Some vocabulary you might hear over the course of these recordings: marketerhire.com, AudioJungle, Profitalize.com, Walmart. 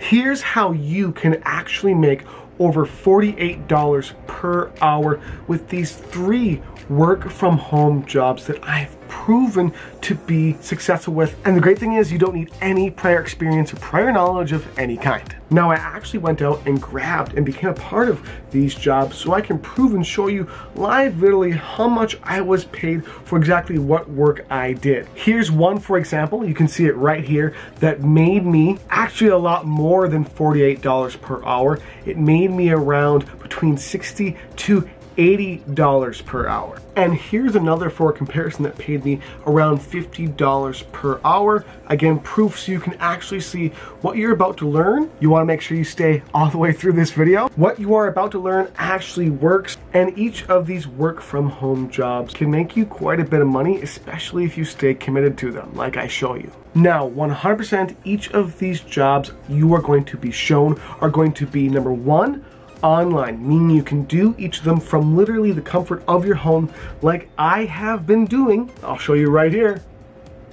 Here's how you can actually make over $48 per hour with these three work from home jobs that I've proven to be successful with. And the great thing is you don't need any prior experience or prior knowledge of any kind. Now I actually went out and grabbed and became a part of these jobs so I can prove and show you live literally how much I was paid for exactly what work I did. Here's one, for example, you can see it right here, that made me actually a lot more than $48 per hour. It made me around between $60 to $80 per hour. And here's another for comparison that paid me around $50 per hour. Again, proof so you can actually see what you're about to learn. You want to make sure you stay all the way through this video. What you are about to learn actually works, and each of these work from home jobs can make you quite a bit of money, especially if you stay committed to them, like I show you. Now, 100% each of these jobs you are going to be shown are going to be number one, online, meaning you can do each of them from literally the comfort of your home like I have been doing. I'll show you right here.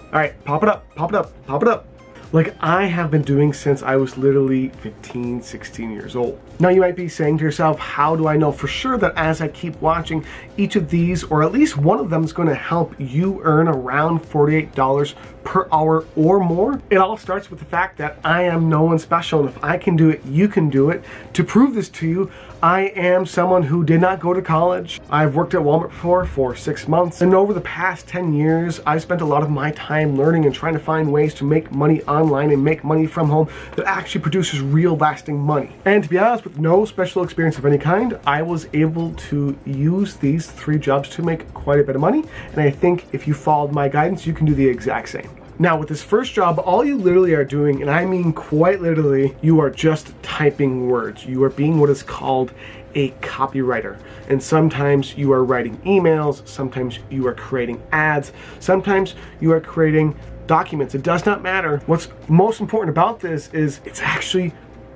All right, pop it up, pop it up, pop it up. Like I have been doing since I was literally 15, 16 years old. Now you might be saying to yourself, how do I know for sure that as I keep watching each of these, or at least one of them, is going to help you earn around $48 per hour or more? It all starts with the fact that I am no one special, and if I can do it, you can do it. To prove this to you, I am someone who did not go to college. I've worked at Walmart before for 6 months, and over the past 10 years, I've spent a lot of my time learning and trying to find ways to make money online and make money from home that actually produces real lasting money. And to be honest, with no special experience of any kind, I was able to use these three jobs to make quite a bit of money, and I think if you followed my guidance, you can do the exact same. Now with this first job, all you literally are doing, and I mean quite literally, you are just typing words. You are being what is called a copywriter. And sometimes you are writing emails, sometimes you are creating ads, sometimes you are creating documents. It does not matter. What's most important about this is it's actually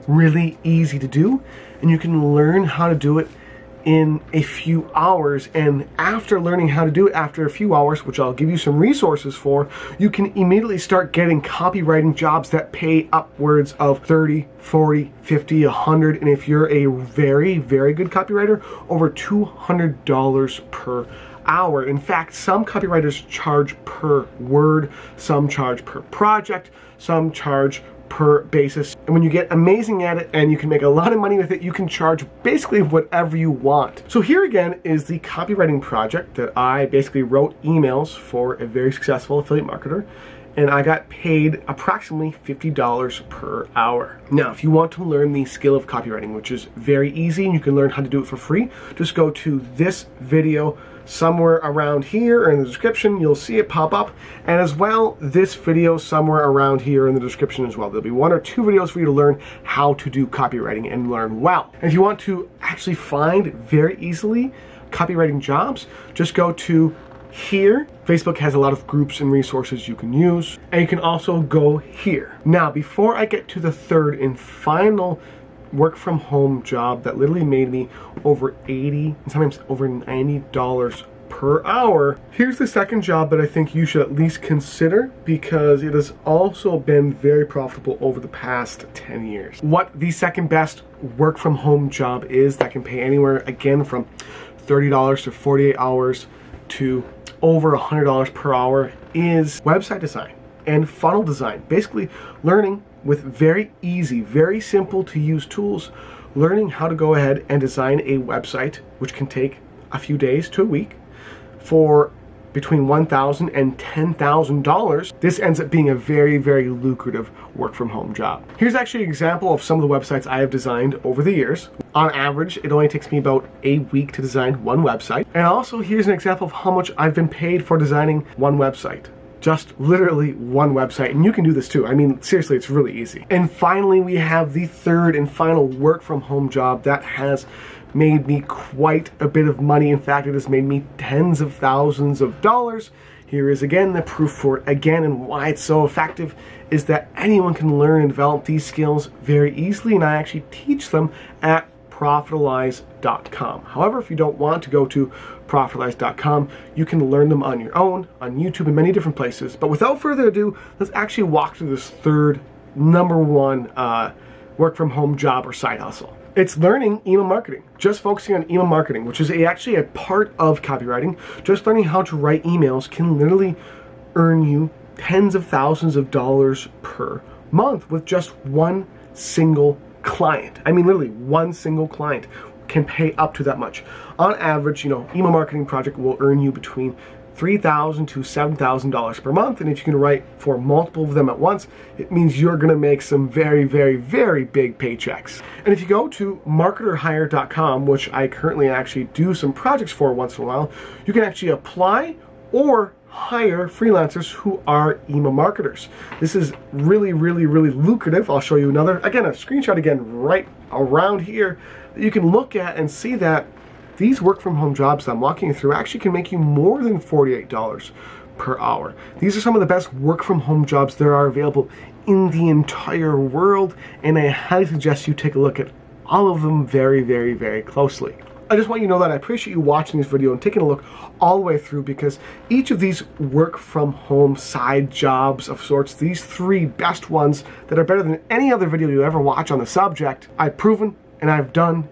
really easy to do, and you can learn how to do it in a few hours. And after learning how to do it after a few hours, which I'll give you some resources for, you can immediately start getting copywriting jobs that pay upwards of 30, 40, 50, 100, and if you're a very, very good copywriter, over $200 per hour. In fact, some copywriters charge per word, some charge per project, some charge per basis. And when you get amazing at it and you can make a lot of money with it, you can charge basically whatever you want. So here again is the copywriting project that I basically wrote emails for a very successful affiliate marketer, and I got paid approximately $50 per hour. Now, if you want to learn the skill of copywriting, which is very easy and you can learn how to do it for free, just go to this video somewhere around here or in the description. You'll see it pop up, and as well this video somewhere around here in the description as well. There'll be one or two videos for you to learn how to do copywriting and learn well. And if you want to actually find very easily copywriting jobs, just go to here. Facebook has a lot of groups and resources you can use, and you can also go here. Now before I get to the third and final work from home job that literally made me over $80 and sometimes over $90 per hour, here's the second job that I think you should at least consider because it has also been very profitable over the past 10 years. What the second best work from home job is that can pay anywhere again from $30 to 48 hours to over $100 per hour is website design and funnel design. Basically learning with very easy, very simple to use tools, learning how to go ahead and design a website, which can take a few days to a week, for between $1,000 and $10,000. This ends up being a very, very lucrative work from home job. Here's actually an example of some of the websites I have designed over the years. On average, it only takes me about a week to design one website. And also here's an example of how much I've been paid for designing one website. Just literally one website, and you can do this too. I mean, seriously, it's really easy. And finally, we have the third and final work from home job that has made me quite a bit of money. In fact, it has made me tens of thousands of dollars. Here is again the proof for it again, and why it's so effective is that anyone can learn and develop these skills very easily, and I actually teach them at Profitalize.com. However, if you don't want to go to Profitalize.com, you can learn them on your own, on YouTube, and many different places. But without further ado, let's actually walk through this third, number one work from home job or side hustle. It's learning email marketing, just focusing on email marketing, which is actually a part of copywriting. Just learning how to write emails can literally earn you tens of thousands of dollars per month with just one single client. I mean, literally one single client can pay up to that much. On average, you know, email marketing project will earn you between $3,000 to $7,000 per month, and if you can write for multiple of them at once, it means you're gonna make some very, very, very big paychecks. And if you go to marketerhire.com, which I currently actually do some projects for once in a while, you can actually apply or hire freelancers who are email marketers. This is really, really, really lucrative. I'll show you another, again, a screenshot again right around here that you can look at and see that these work from home jobs that I'm walking you through actually can make you more than $48 per hour. These are some of the best work from home jobs that are available in the entire world, and I highly suggest you take a look at all of them very, very, very closely. I just want you to know that I appreciate you watching this video and taking a look all the way through, because each of these work from home side jobs of sorts, these three best ones that are better than any other video you ever watch on the subject, I've proven and I've done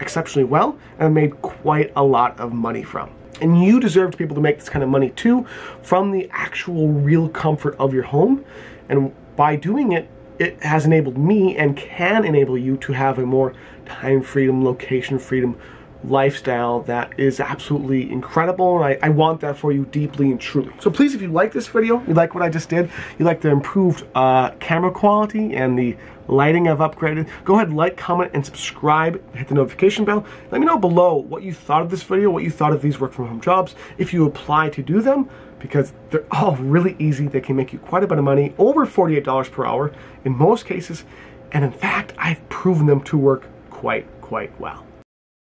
exceptionally well, and I've made quite a lot of money from. And you deserve to be able to make this kind of money too, from the actual real comfort of your home. And by doing it, it has enabled me and can enable you to have a more time freedom, location freedom, lifestyle that is absolutely incredible, and I want that for you deeply and truly. So please, if you like this video, you like what I just did, you like the improved camera quality and the lighting I've upgraded, go ahead, like, comment, and subscribe, hit the notification bell. Let me know below what you thought of this video, what you thought of these work from home jobs, if you apply to do them, because they're all really easy. They can make you quite a bit of money, over $48 per hour in most cases, and in fact, I've proven them to work quite well.